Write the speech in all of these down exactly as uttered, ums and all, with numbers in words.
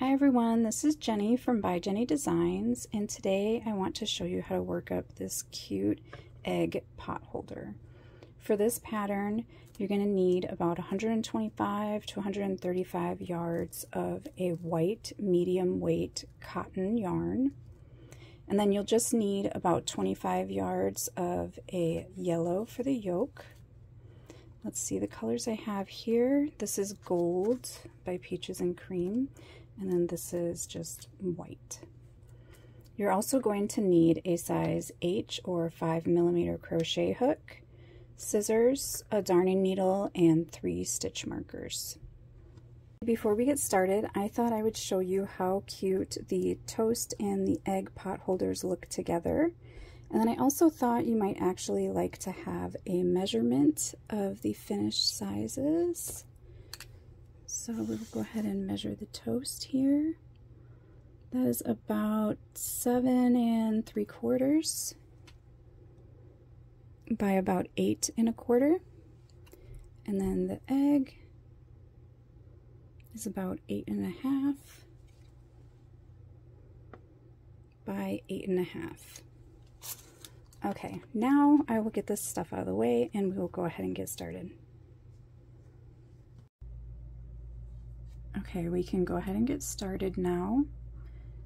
Hi everyone, this is Jenni from By Jenni Designs, and today I want to show you how to work up this cute egg pot holder. For this pattern, you're going to need about one hundred twenty-five to one hundred thirty-five yards of a white medium weight cotton yarn, and then you'll just need about twenty-five yards of a yellow for the yoke. Let's see the colors I have here. This is gold by Peaches and Cream, and then this is just white. You're also going to need a size H or five millimeter crochet hook, scissors, a darning needle, and three stitch markers. Before we get started, I thought I would show you how cute the toast and the egg pot holders look together. And then I also thought you might actually like to have a measurement of the finished sizes. So we'll go ahead and measure the toast here. That is about seven and three quarters by about eight and a quarter. And then the egg is about eight and a half by eight and a half. Okay, now I will get this stuff out of the way and we will go ahead and get started. Okay, we can go ahead and get started now.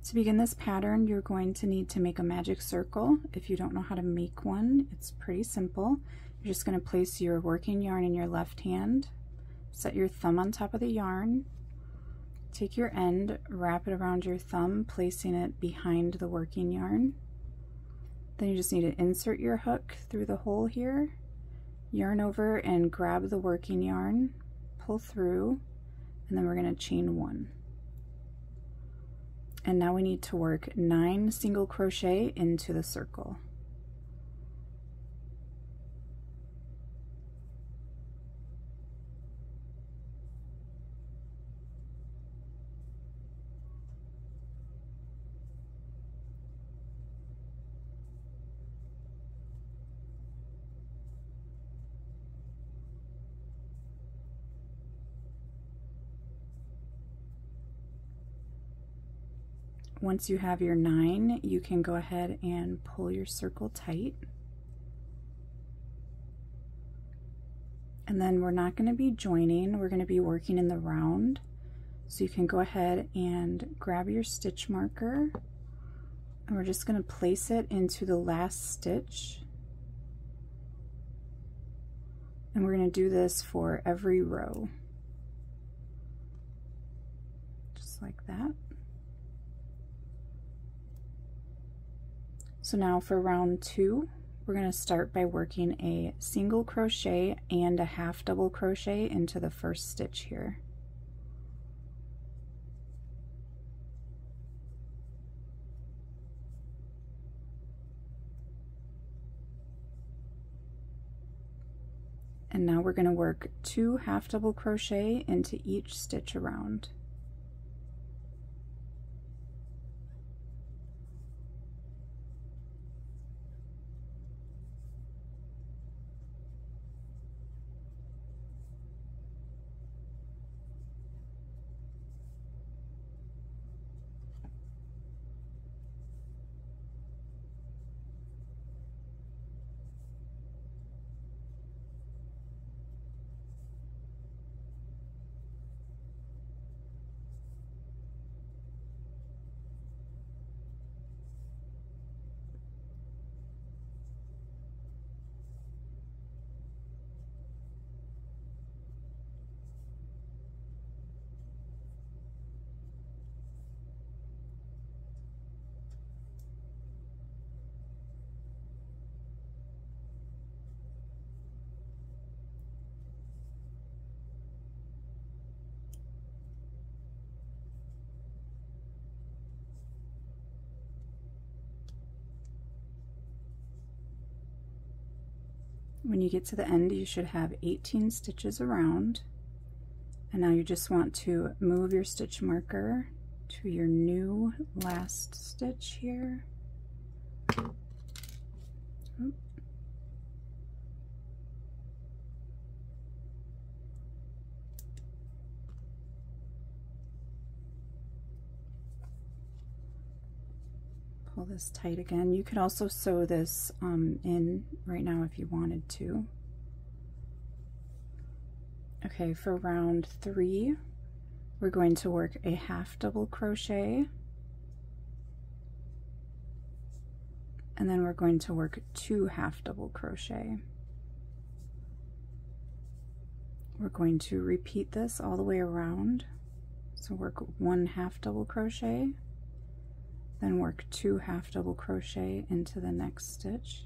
To begin this pattern, you're going to need to make a magic circle. If you don't know how to make one, it's pretty simple. You're just going to place your working yarn in your left hand, set your thumb on top of the yarn, take your end, wrap it around your thumb, placing it behind the working yarn. Then you just need to insert your hook through the hole here, yarn over and grab the working yarn, pull through, and then we're going to chain one. And now we need to work nine single crochet into the circle. Once you have your nine, you can go ahead and pull your circle tight. And then we're not going to be joining, we're going to be working in the round. So you can go ahead and grab your stitch marker, and we're just going to place it into the last stitch. And we're going to do this for every row. Just like that. So now for round two, we're going to start by working a single crochet and a half double crochet into the first stitch here. And now we're going to work two half double crochet into each stitch around. When you get to the end, you should have eighteen stitches around, and now you just want to move your stitch marker to your new last stitch here. Oop. pull this tight again. You could also sew this um, in right now if you wanted to. Okay, for round three, we're going to work a half double crochet, and then we're going to work two half double crochet. We're going to repeat this all the way around. So work one half double crochet, then work two half double crochet into the next stitch.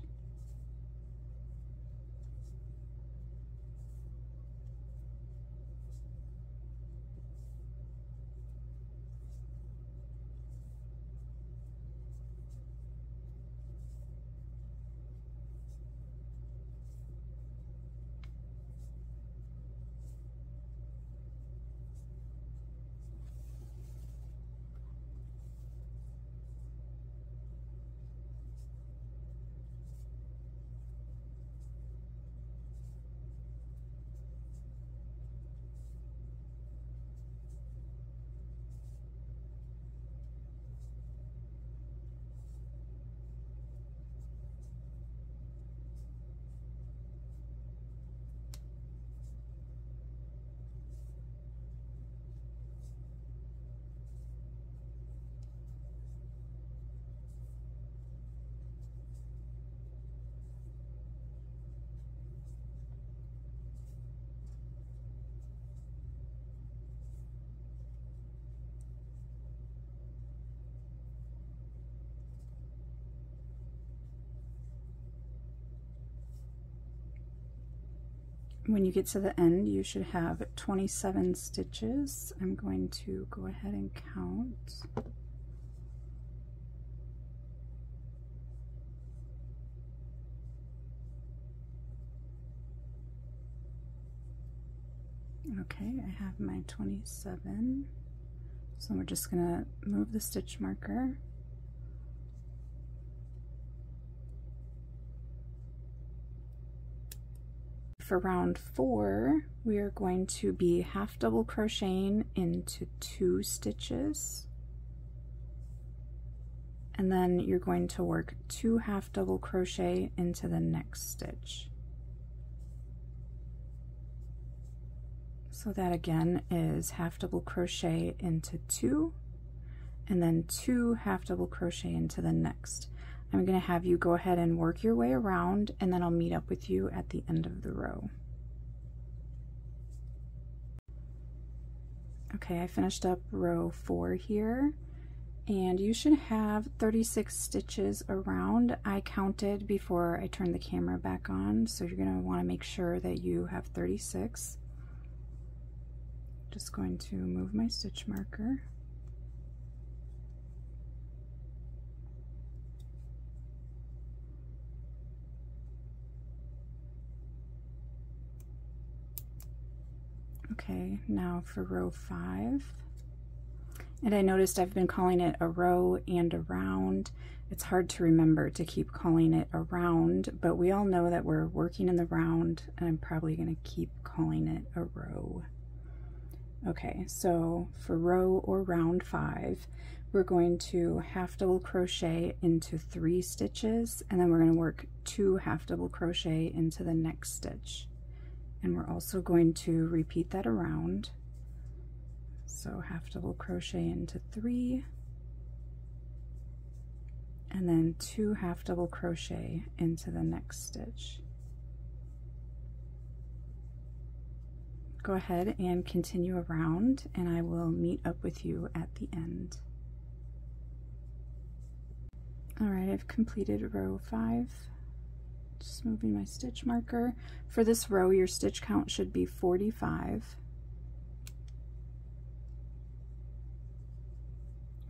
When you get to the end, you should have twenty-seven stitches. I'm going to go ahead and count. Okay, I have my twenty-seven. So we're just gonna move the stitch marker. For round four, we are going to be half double crocheting into two stitches, and then you're going to work two half double crochet into the next stitch. So that again is half double crochet into two, and then two half double crochet into the next. I'm going to have you go ahead and work your way around, and then I'll meet up with you at the end of the row. Okay, I finished up row four here, and you should have thirty-six stitches around. I counted before I turned the camera back on, so you're going to want to make sure that you have thirty-six. Just going to move my stitch marker. Okay, now for row five, and I noticed I've been calling it a row and a round. It's hard to remember to keep calling it a round, but we all know that we're working in the round, and I'm probably going to keep calling it a row. Okay, so for row or round five, we're going to half double crochet into three stitches, and then we're going to work two half double crochet into the next stitch. And we're also going to repeat that around. So half double crochet into three, and then two half double crochet into the next stitch. Go ahead and continue around, and I will meet up with you at the end. All right, I've completed row five. Just moving my stitch marker. For this row, your stitch count should be forty-five.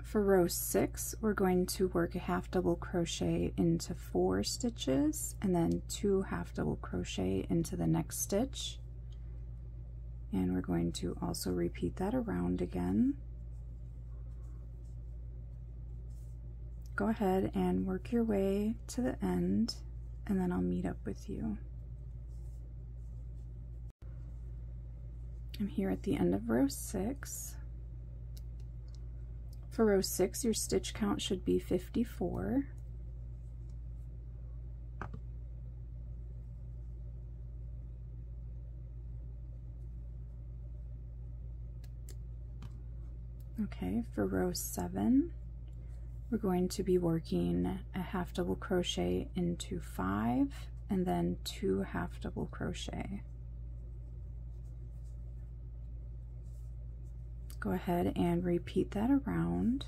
For row six, we're going to work a half double crochet into four stitches, and then two half double crochet into the next stitch. And we're going to also repeat that around again. Go ahead and work your way to the end, and then I'll meet up with you. I'm here at the end of row six. For row six, your stitch count should be fifty-four. Okay, for row seven, we're going to be working a half double crochet into five and then two half double crochet. Go ahead and repeat that around,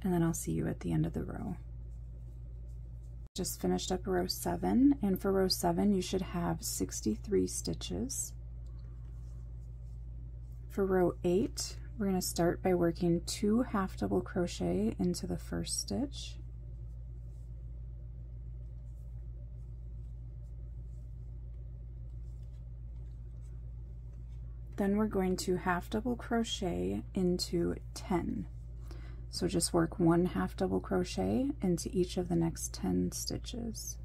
and then I'll see you at the end of the row. Just finished up row seven, and for row seven you should have sixty-three stitches. For row eight, we're going to start by working two half double crochet into the first stitch. Then we're going to half double crochet into ten. So just work one half double crochet into each of the next ten stitches.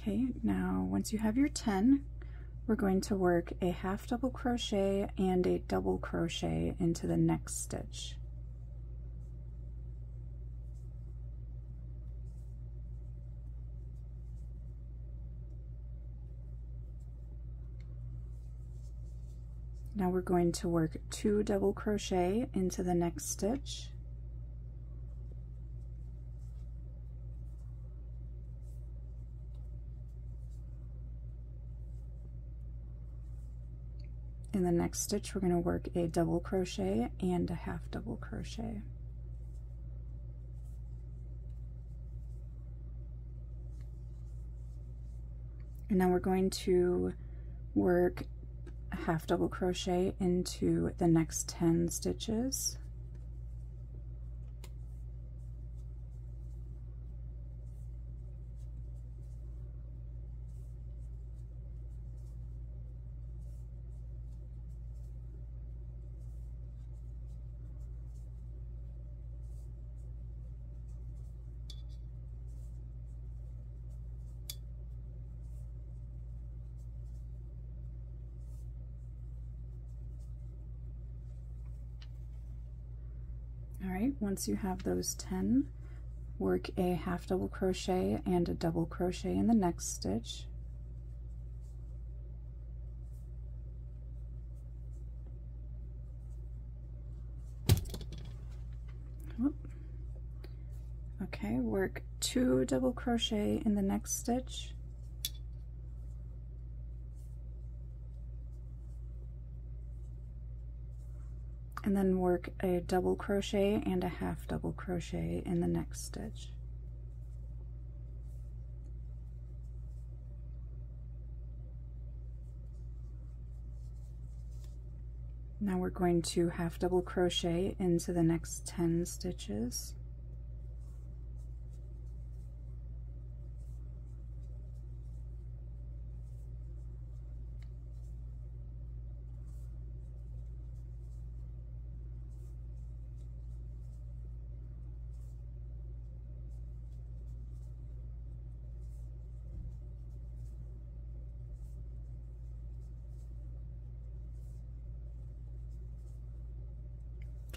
Okay, now once you have your ten, we're going to work a half double crochet and a double crochet into the next stitch. Now we're going to work two double crochet into the next stitch. In the next stitch, we're going to work a double crochet and a half double crochet. And now we're going to work a half double crochet into the next ten stitches. Once you have those ten, work a half double crochet and a double crochet in the next stitch. Okay, work two double crochet in the next stitch. And then work a double crochet and a half double crochet in the next stitch. Now we're going to half double crochet into the next ten stitches.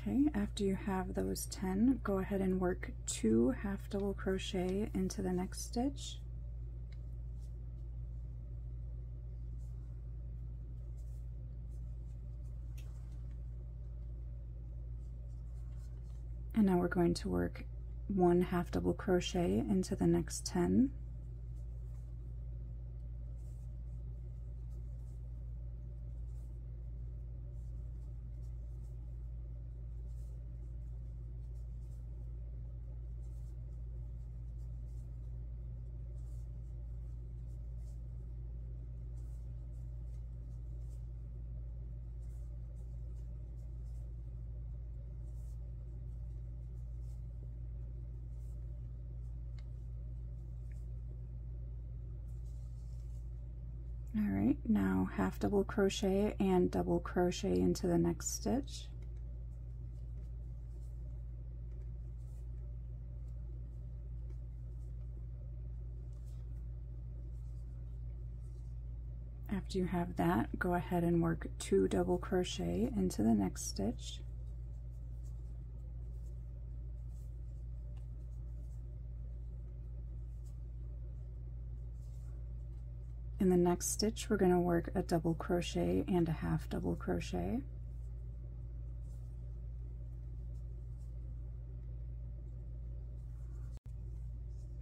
Okay, after you have those ten, go ahead and work two half double crochet into the next stitch. And now we're going to work one half double crochet into the next ten. All right, now half double crochet and double crochet into the next stitch. After you have that, go ahead and work two double crochet into the next stitch. In the next stitch, we're going to work a double crochet and a half double crochet.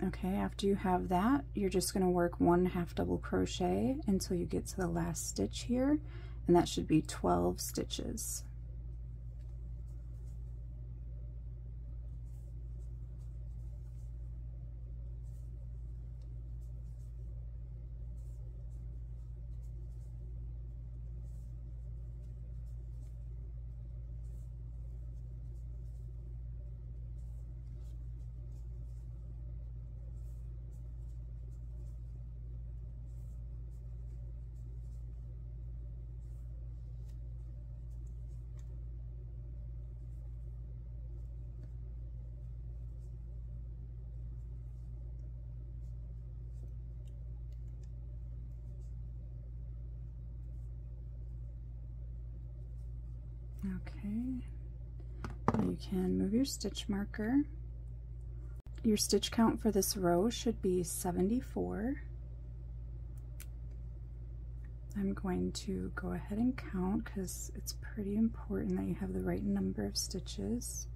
Okay, after you have that, you're just going to work one half double crochet until you get to the last stitch here, and that should be twelve stitches. Okay, you can move your stitch marker. Your stitch count for this row should be seventy-four. I'm going to go ahead and count because it's pretty important that you have the right number of stitches.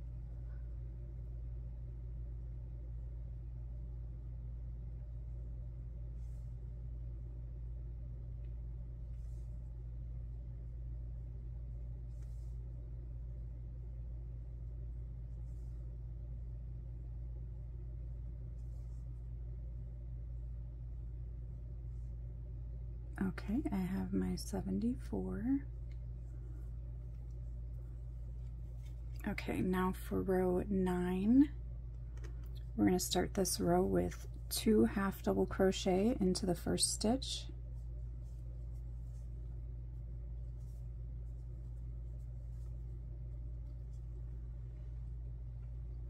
Okay, I have my seventy-four. Okay, now for row nine, we're going to start this row with two half double crochet into the first stitch.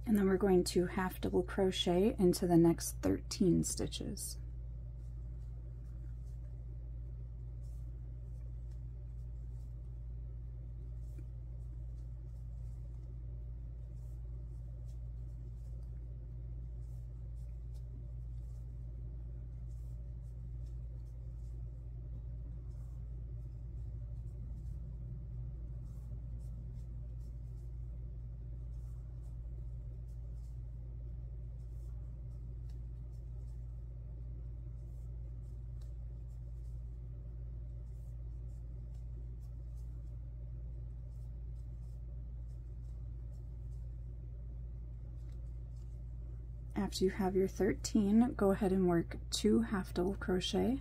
And then we're going to half double crochet into the next thirteen stitches. After you have your thirteen, go ahead and work two half double crochet.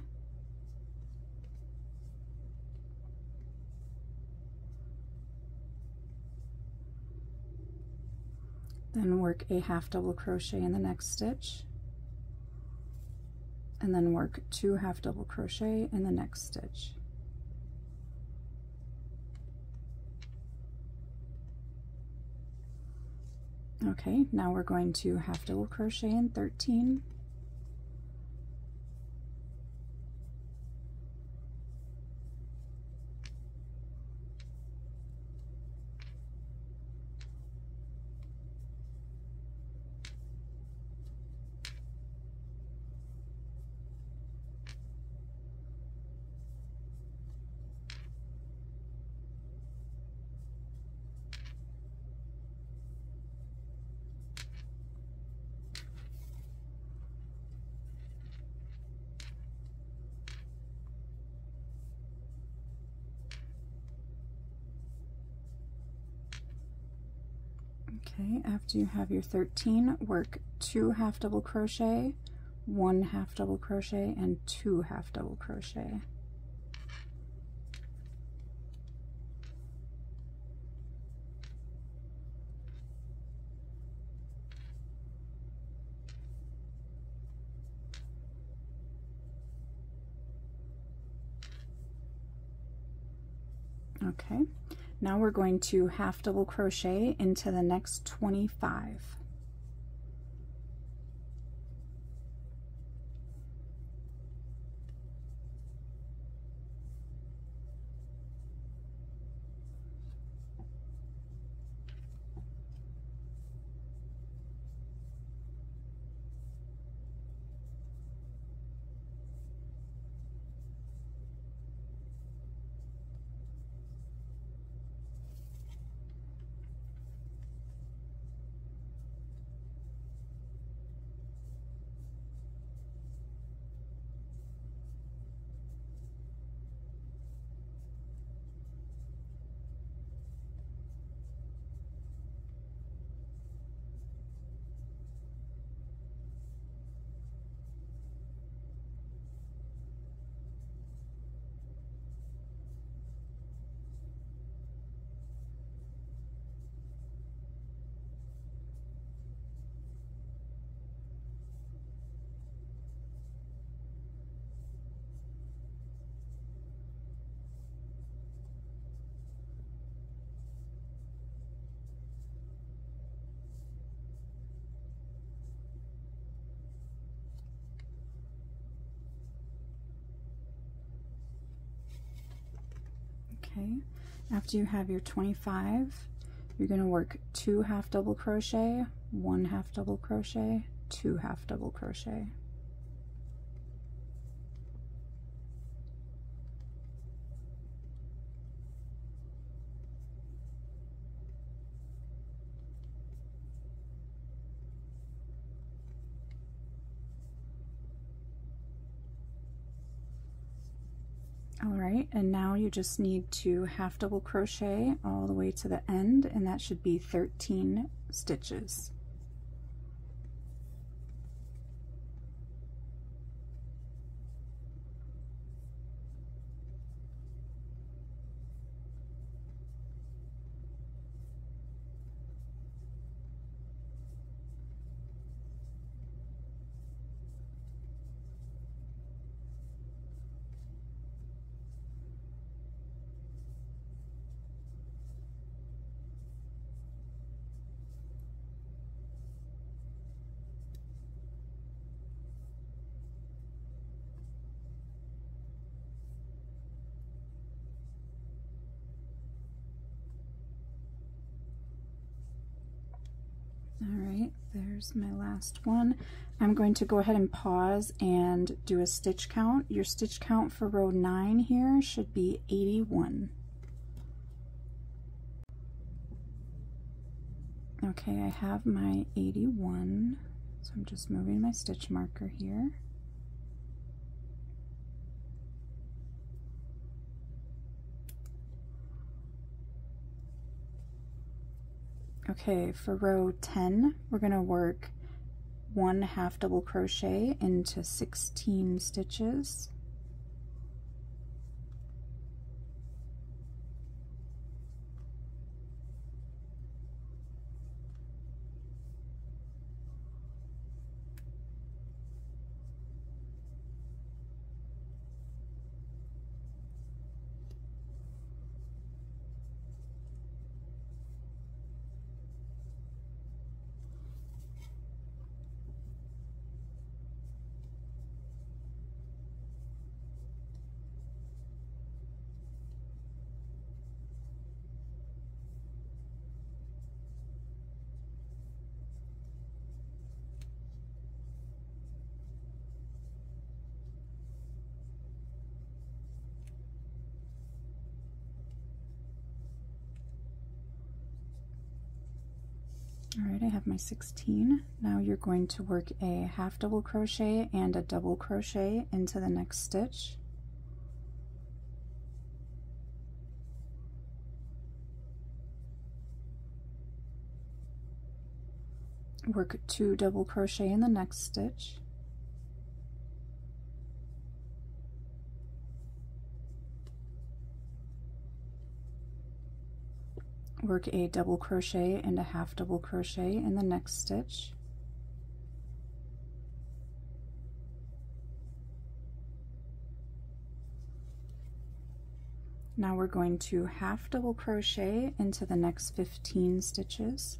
Then work a half double crochet in the next stitch. And then work two half double crochet in the next stitch. Okay, now we're going to half double crochet in thirteen. Okay, after you have your thirteen, work two half double crochet, one half double crochet, and two half double crochet. Okay, now we're going to half double crochet into the next twenty-five. Okay, after you have your twenty-five, you're going to work two half double crochet, one half double crochet, two half double crochet. And now you just need to half double crochet all the way to the end, and that should be thirteen stitches. There's my last one. I'm going to go ahead and pause and do a stitch count. Your stitch count for row nine here should be eighty-one. Okay, I have my eighty-one, so I'm just moving my stitch marker here. Okay, for row ten, we're going to work one half double crochet into sixteen stitches. Alright, I have my sixteen. Now you're going to work a half double crochet and a double crochet into the next stitch. Work two double crochet in the next stitch. Work a double crochet and a half double crochet in the next stitch. Now we're going to half double crochet into the next fifteen stitches.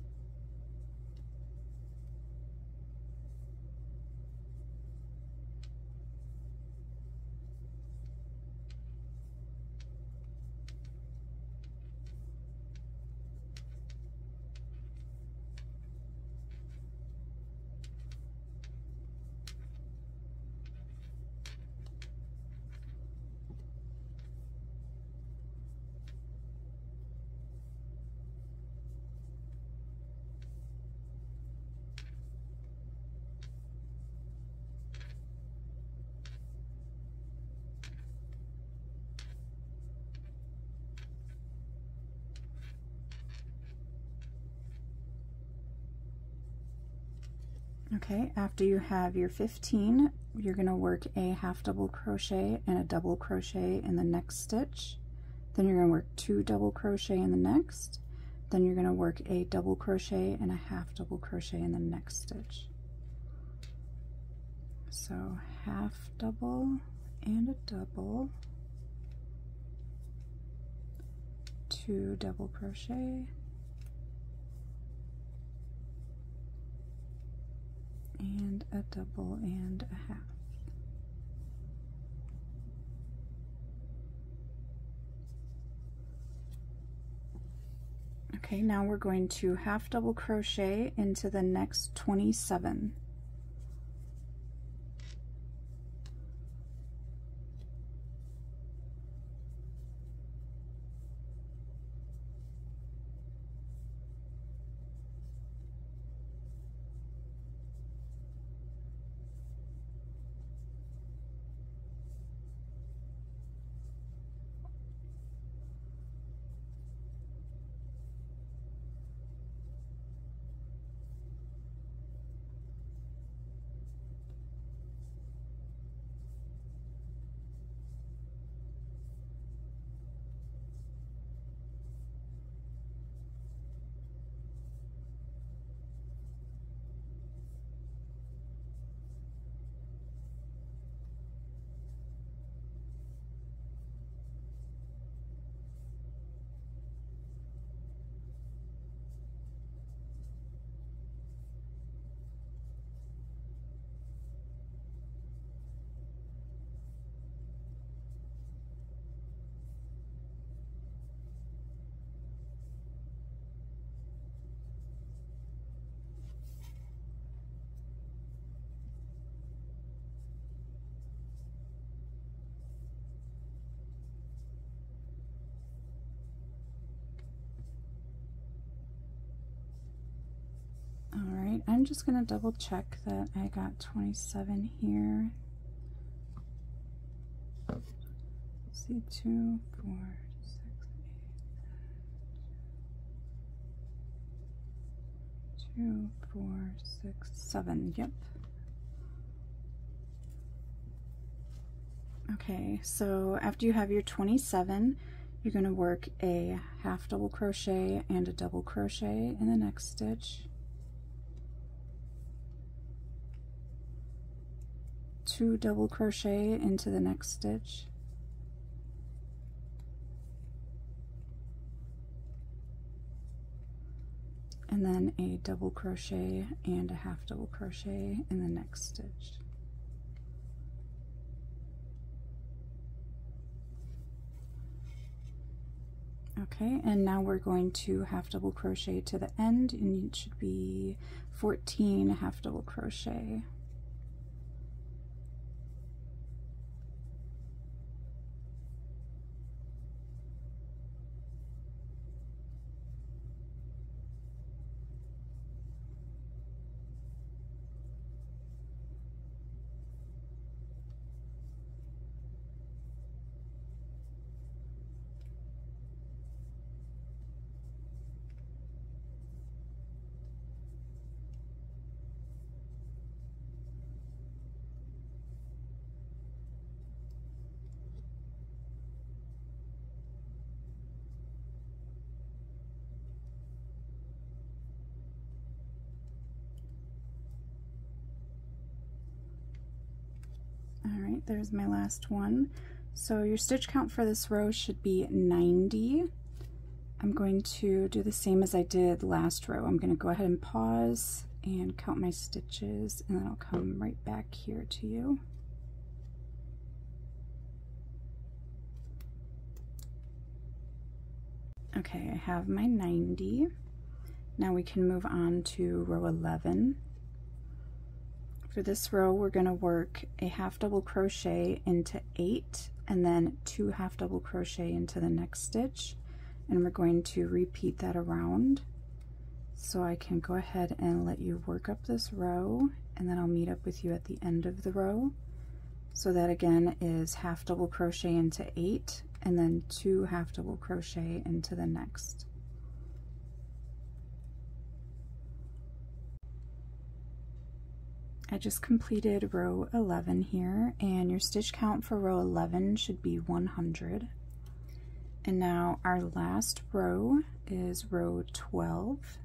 Okay, after you have your fifteen, you're going to work a half double crochet and a double crochet in the next stitch. Then you're going to work two double crochet in the next. Then you're going to work a double crochet and a half double crochet in the next stitch. So half double and a double, two double crochet, and a double and a half. Okay, now we're going to half double crochet into the next twenty-seven. I'm just going to double check that I got twenty-seven here. Let's see, two, four, six, eight, two, four, six, seven. Yep. Okay, so after you have your twenty-seven, you're going to work a half double crochet and a double crochet in the next stitch. Two double crochet into the next stitch, and then a double crochet and a half double crochet in the next stitch. Okay, and now we're going to half double crochet to the end, and it should be fourteen half double crochet. There's my last one. So your stitch count for this row should be ninety. I'm going to do the same as I did last row. I'm going to go ahead and pause and count my stitches, and then I'll come right back here to you. Okay, I have my ninety. Now we can move on to row eleven. For this row, we're going to work a half double crochet into eight, and then two half double crochet into the next stitch, and we're going to repeat that around. So I can go ahead and let you work up this row, and then I'll meet up with you at the end of the row. So that again is half double crochet into eight, and then two half double crochet into the next. I just completed row eleven here, and your stitch count for row eleven should be one hundred. And now our last row is row twelve.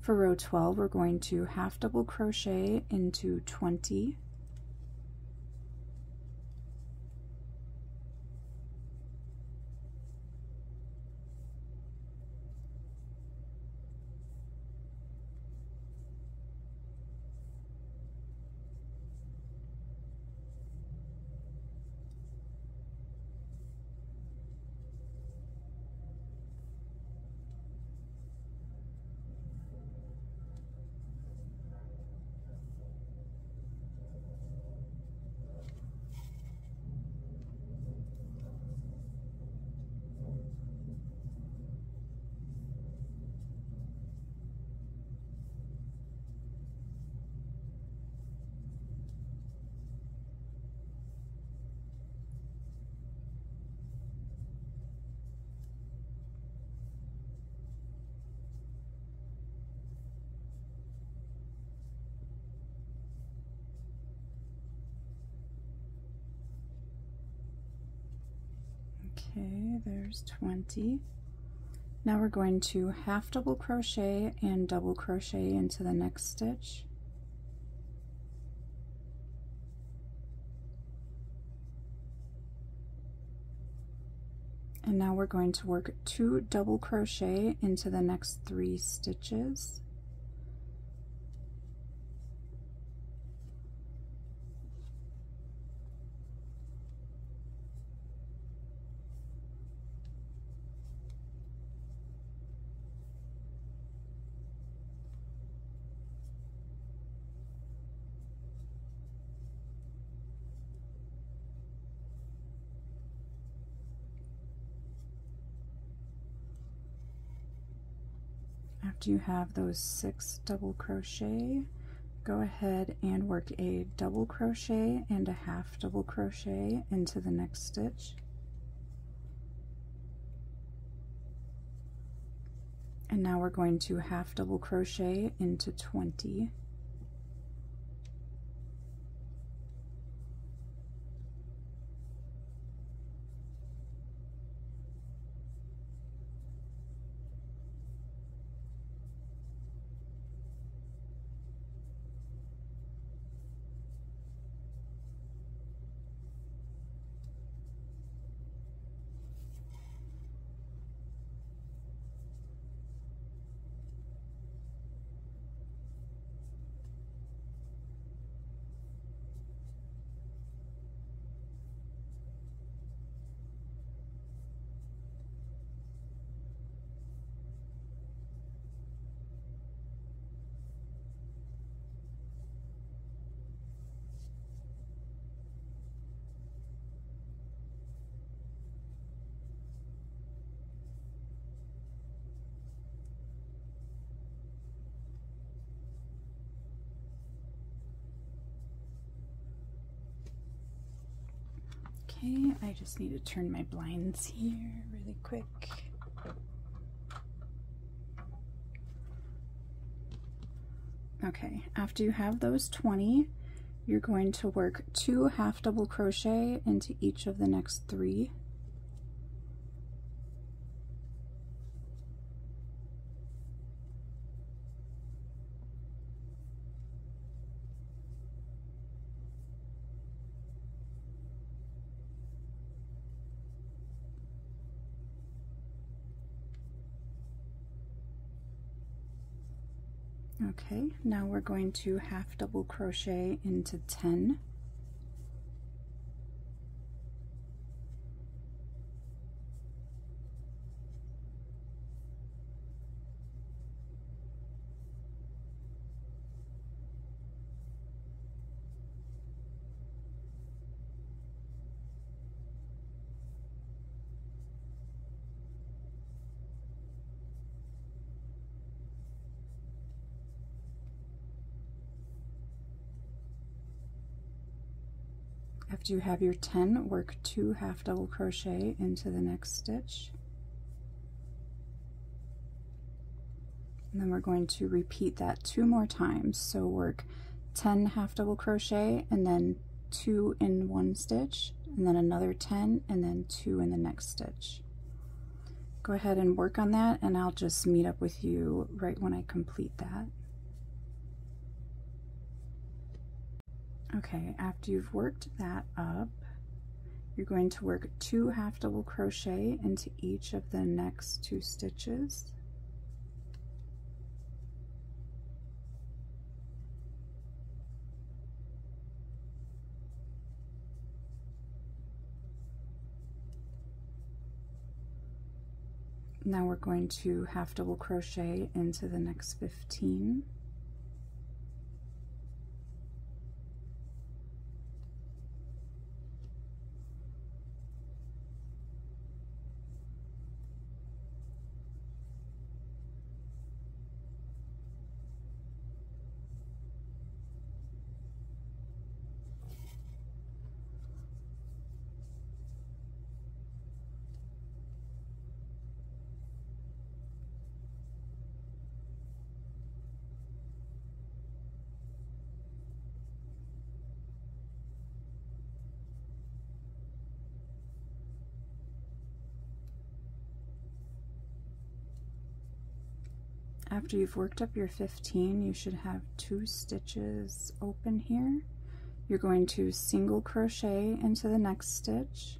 For row twelve, we're going to half double crochet into twenty, Okay, there's twenty. Now we're going to half double crochet and double crochet into the next stitch. And now we're going to work two double crochet into the next three stitches. After you have those six double crochet, go ahead and work a double crochet and a half double crochet into the next stitch. And now we're going to half double crochet into twenty. Okay, I just need to turn my blinds here really quick. Okay, after you have those twenty, you're going to work two half double crochet into each of the next three. Okay, now we're going to half double crochet into ten. After you have your ten, work two half double crochet into the next stitch. And then we're going to repeat that two more times. So work ten half double crochet and then two in one stitch, and then another ten and then two in the next stitch. Go ahead and work on that, and I'll just meet up with you right when I complete that. Okay, after you've worked that up, you're going to work two half double crochet into each of the next two stitches. Now we're going to half double crochet into the next fifteen. After you've worked up your fifteen, you should have two stitches open here. You're going to single crochet into the next stitch.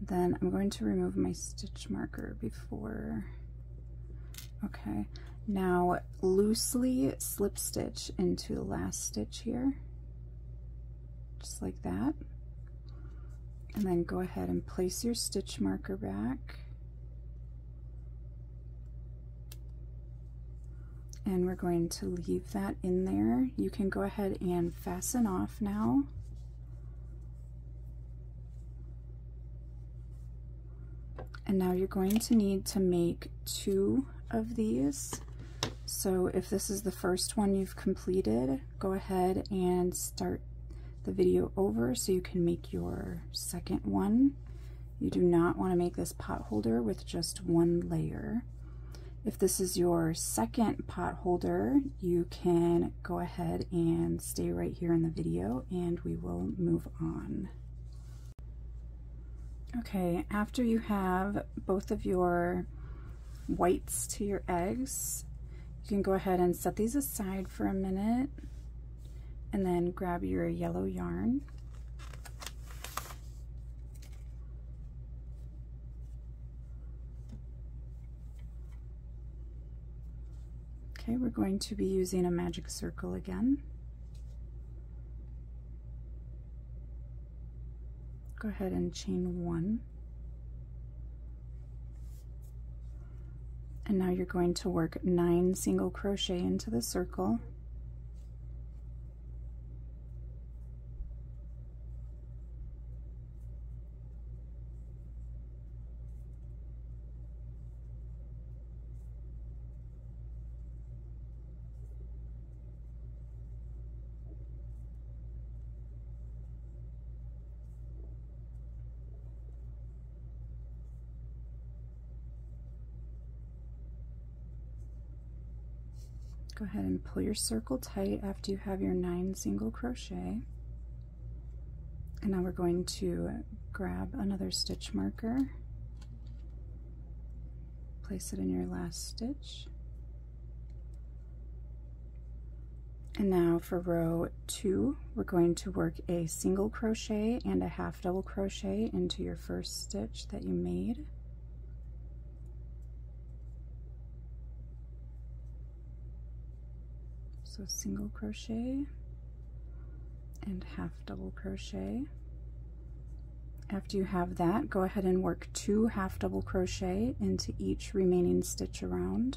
Then I'm going to remove my stitch marker before. Okay, now loosely slip stitch into the last stitch here, just like that. And then go ahead and place your stitch marker back. And we're going to leave that in there. You can go ahead and fasten off now. And now you're going to need to make two of these. So if this is the first one you've completed, go ahead and start the video over so you can make your second one. You do not want to make this pot holder with just one layer. If this is your second pot holder, you can go ahead and stay right here in the video and we will move on. Okay, after you have both of your whites to your eggs, you can go ahead and set these aside for a minute and then grab your yellow yarn. Okay, we're going to be using a magic circle again. Go ahead and chain one. And now you're going to work nine single crochet into the circle. Go ahead and pull your circle tight after you have your nine single crochet. And now we're going to grab another stitch marker, place it in your last stitch. And now for row two, we're going to work a single crochet and a half double crochet into your first stitch that you made. So single crochet and half double crochet. After you have that, go ahead and work two half double crochet into each remaining stitch around.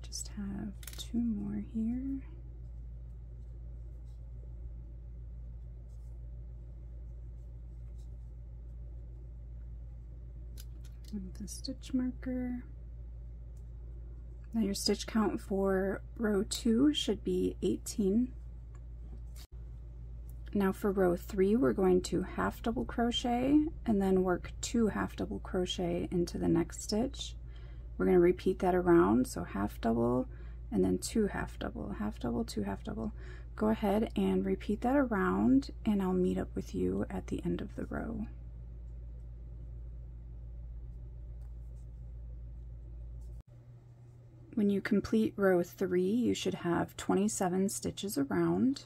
Just have two more here. And the stitch marker. Now your stitch count for row two should be eighteen. Now for row three, we're going to half double crochet and then work two half double crochet into the next stitch. We're going to repeat that around, so half double and then two half double, half double, two half double. Go ahead and repeat that around, and I'll meet up with you at the end of the row. When you complete row three, you should have twenty-seven stitches around.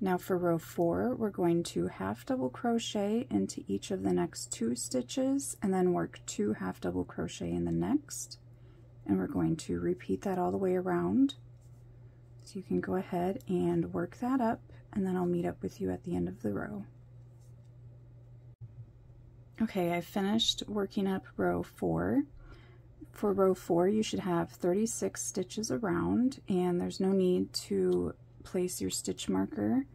Now for row four, we're going to half double crochet into each of the next two stitches and then work two half double crochet in the next, and we're going to repeat that all the way around. So you can go ahead and work that up, and then I'll meet up with you at the end of the row. Okay, I finished working up row four. For row four, you should have thirty-six stitches around, and there's no need to place your stitch marker.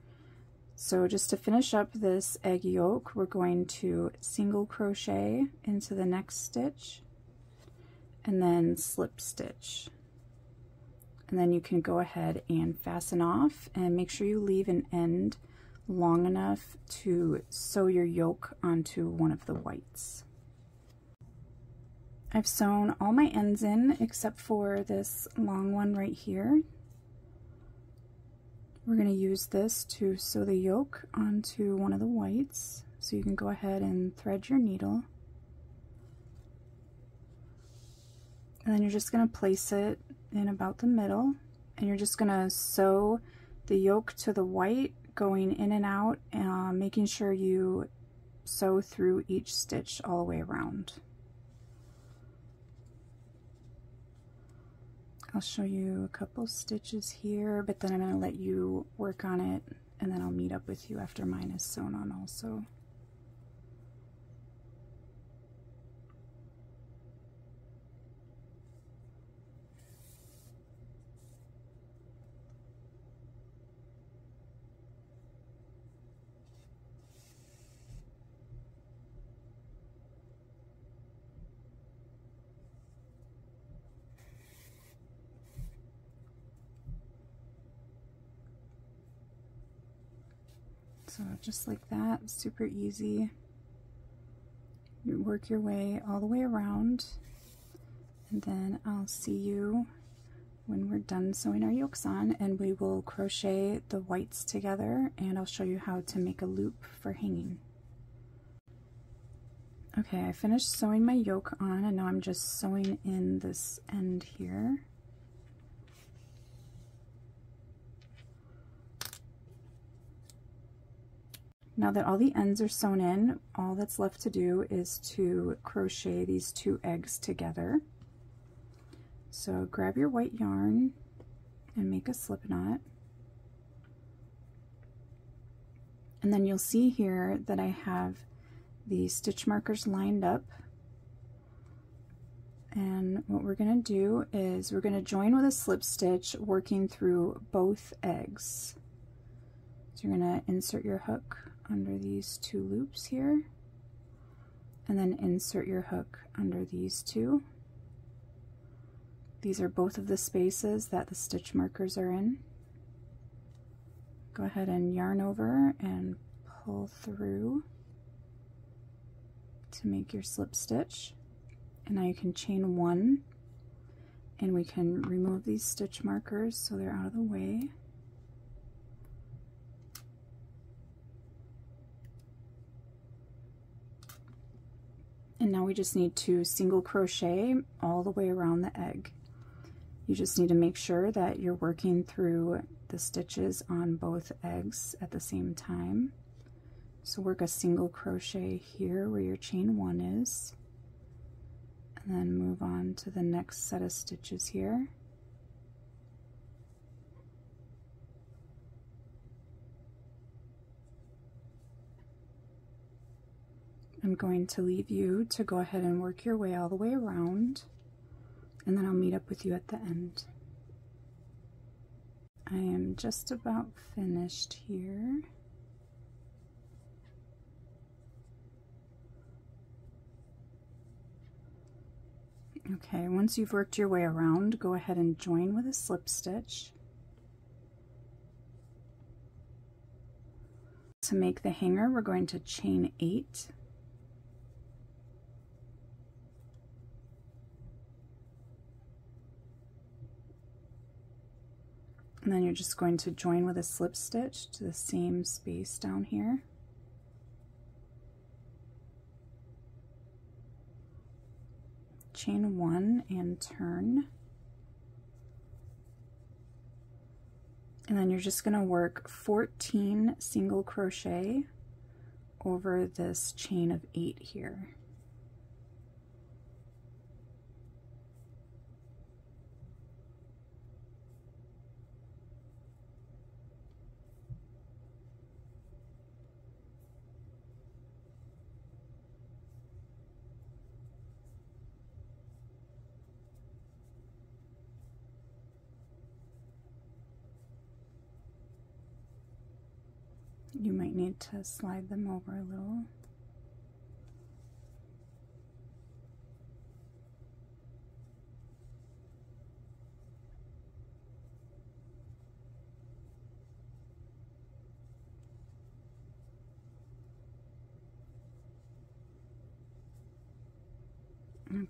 So just to finish up this egg yolk, we're going to single crochet into the next stitch and then slip stitch, and then you can go ahead and fasten off, and make sure you leave an end long enough to sew your yolk onto one of the whites. I've sewn all my ends in except for this long one right here. We're going to use this to sew the yolk onto one of the whites, so you can go ahead and thread your needle. And then you're just going to place it in about the middle, and you're just going to sew the yolk to the white, going in and out, uh, making sure you sew through each stitch all the way around. I'll show you a couple stitches here, but then I'm going to let you work on it, and then I'll meet up with you after mine is sewn on also. So just like that, super easy. You work your way all the way around, and then I'll see you when we're done sewing our yolks on, and we will crochet the whites together, and I'll show you how to make a loop for hanging. Okay, I finished sewing my yoke on, and now I'm just sewing in this end here. Now that all the ends are sewn in, all that's left to do is to crochet these two eggs together. So grab your white yarn and make a slip knot. And then you'll see here that I have the stitch markers lined up. And what we're going to do is we're going to join with a slip stitch, working through both eggs. So you're going to insert your hook under these two loops here, and then insert your hook under these two. These are both of the spaces that the stitch markers are in. Go ahead and yarn over and pull through to make your slip stitch. And now you can chain one, and we can remove these stitch markers so they're out of the way. And now we just need to single crochet all the way around the egg. You just need to make sure that you're working through the stitches on both eggs at the same time. So work a single crochet here where your chain one is, and then move on to the next set of stitches here. I'm going to leave you to go ahead and work your way all the way around, and then I'll meet up with you at the end. I am just about finished here. Okay, once you've worked your way around, go ahead and join with a slip stitch. To make the hanger, we're going to chain eight. And then you're just going to join with a slip stitch to the same space down here. Chain one and turn. And then you're just going to work fourteen single crochet over this chain of eight here. You might need to slide them over a little.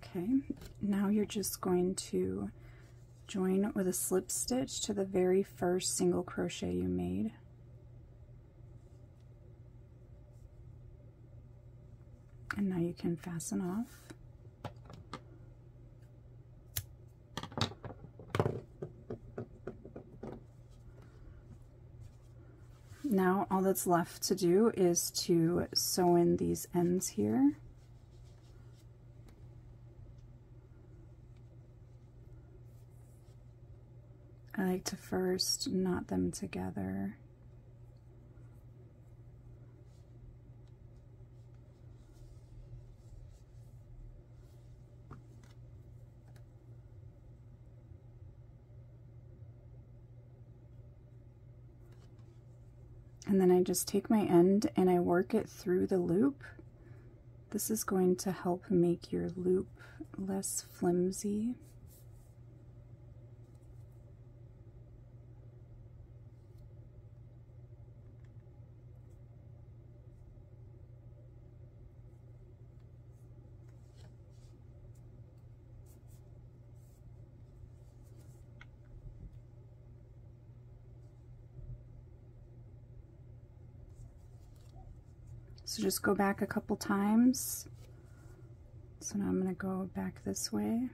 Okay, now you're just going to join with a slip stitch to the very first single crochet you made. And now you can fasten off. Now all that's left to do is to sew in these ends here. I like to first knot them together. And then I just take my end and I work it through the loop. This is going to help make your loop less flimsy. So just go back a couple times. So now I'm going to go back this way.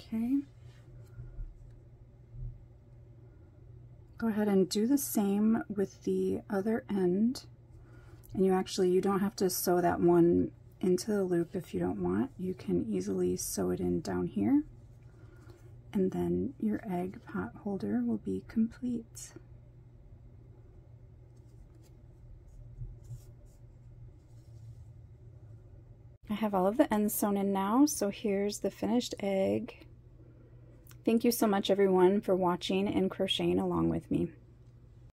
Okay. Go ahead and do the same with the other end. And you actually, you don't have to sew that one into the loop if you don't want. You can easily sew it in down here. and then your egg pot holder will be complete. I have all of the ends sewn in now, so here's the finished egg. Thank you so much everyone for watching and crocheting along with me.